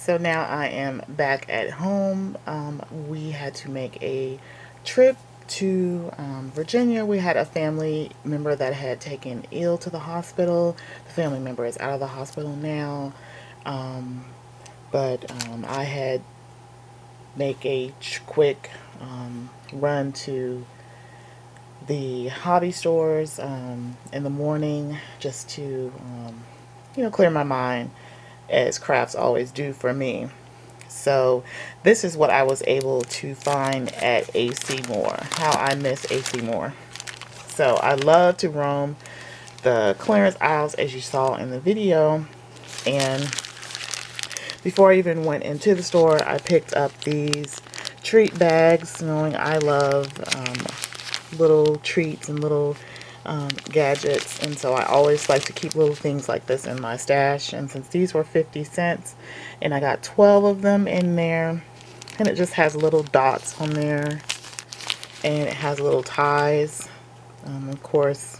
so now I am back at home. We had to make a trip to Virginia. We had a family member that had taken ill to the hospital. The family member is out of the hospital now, but I had make a quick run to the hobby stores in the morning just to you know, clear my mind, as crafts always do for me. So this is what I was able to find at AC Moore. How I miss AC Moore. So I love to roam the clearance aisles, as you saw in the video. And before I even went into the store, I picked up these treat bags, knowing I love little treats and little gadgets, and so I always like to keep little things like this in my stash. And since these were 50 cents, and I got 12 of them in there, and it just has little dots on there, and it has little ties. Of course,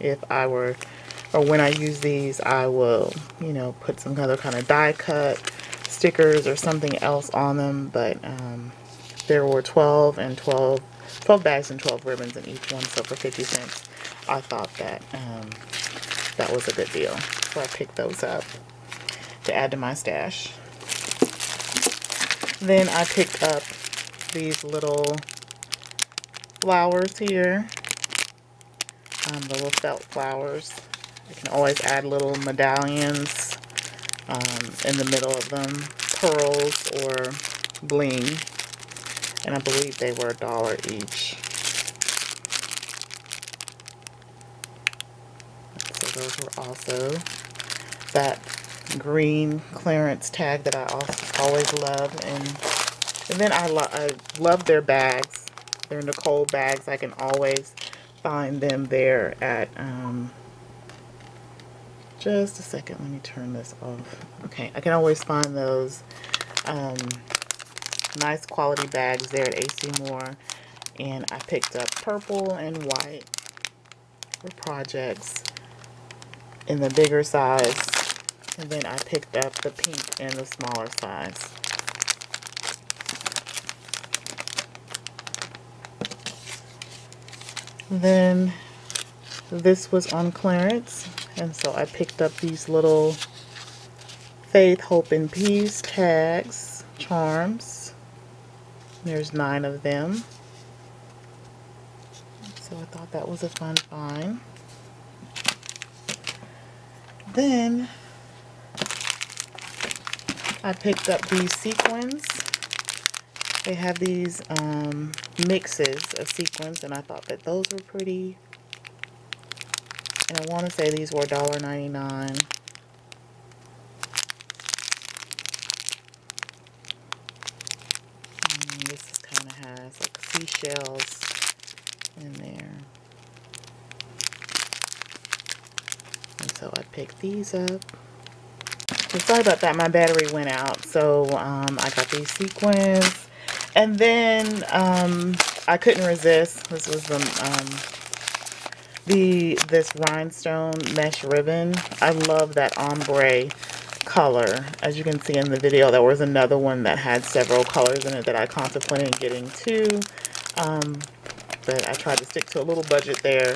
if I were, or when I use these, I will, you know, put some other kind of die cut stickers or something else on them. But there were 12 bags and 12 ribbons in each one, so for 50 cents, I thought that that was a good deal, so I picked those up to add to my stash. Then I picked up these little flowers here, the little felt flowers. You can always add little medallions in the middle of them, pearls or bling, and I believe they were $1 each. So those were also that green clearance tag that I also always love. And then I love their bags. They're Nicole bags. I can always find them there at, just a second, let me turn this off. Okay, I can always find those nice quality bags there at AC Moore. And I picked up purple and white for projects in the bigger size, and then I picked up the pink in the smaller size. Then this was on clearance, and so I picked up these little Faith, Hope, and Peace tags, charms. There's 9 of them, so I thought that was a fun find. Then I picked up these sequins. They have these mixes of sequins, and I thought that those were pretty. And I want to say these were $1.99. Like seashells in there, and so I picked these up. I'm sorry about that, my battery went out, so I got these sequins. And then I couldn't resist, this was this rhinestone mesh ribbon. I love that ombre color. As you can see in the video, there was another one that had several colors in it that I contemplated getting too, but I tried to stick to a little budget there,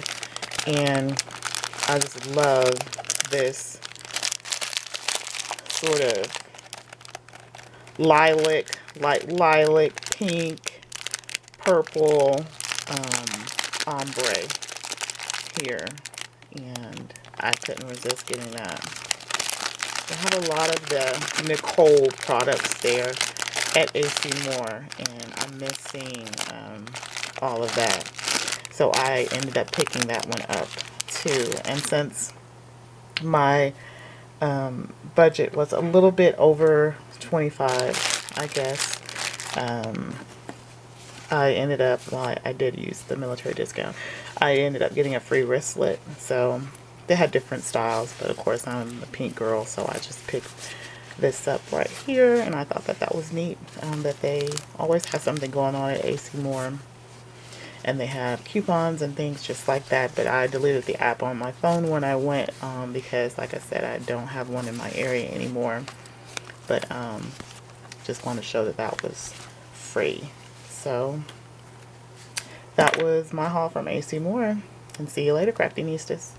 and I just love this sort of lilac, light lilac, pink, purple ombre here, and I couldn't resist getting that. I have a lot of the Nicole products there at AC Moore, and I'm missing all of that. So I ended up picking that one up too. And since my budget was a little bit over 25, I guess, I ended up, well, I did use the military discount. I ended up getting a free wristlet. So they had different styles, but of course I'm a pink girl, so I just picked this up right here, and I thought that that was neat, that they always have something going on at AC Moore, and they have coupons and things just like that. But I deleted the app on my phone when I went, because like I said, I don't have one in my area anymore, but just want to show that that was free. So that was my haul from AC Moore, and see you later, crafty Neestas.